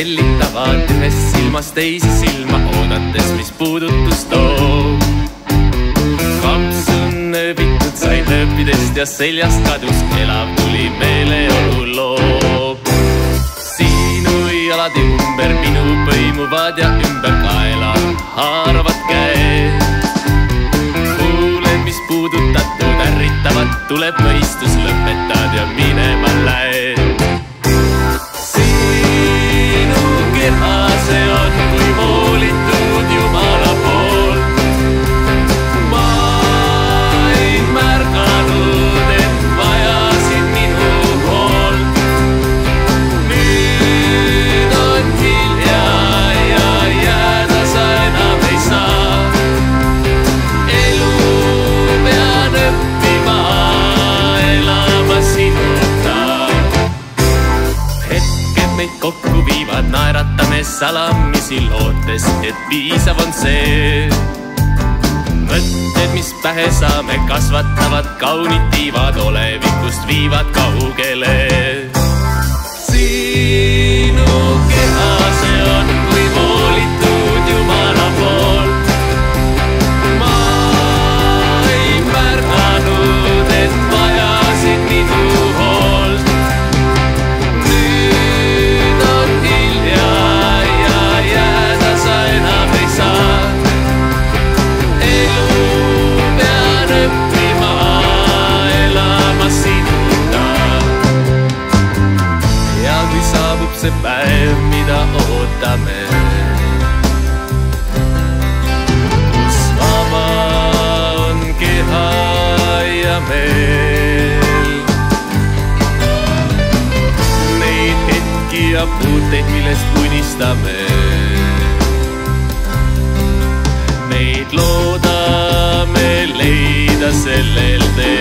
tellitavad ühes silmas teise silma, oodates, mis puudutus toob. Kaps on ööbitud, sai lõpidest ja seljast kadus, elav tuli meeleolu loob. Sinu jalad ümber minu põimuvad ja ümber kaela haaravad käed. Kuulen, mis puudutatud ärritavad, tuleb mõistus, lõpetad ja minema lähed. Sinu keha, see on kui voolitud Jumala poolt. Kokku viivad naeratame salamisi, lootes, et piisav on see. Mõtted, mis pähe saame, kasvatavad kaunid tiivad, olevikust viivad kaugele. Sinu keha, see on kui voolitud Jumala poolt. Ma ei märganud, et vajasid minu hoolt. See päev, mida ootame, kus vaba on keha ja meel. Neid hetki ja puuteid, millest unistame, neid loodame leida sellel teel.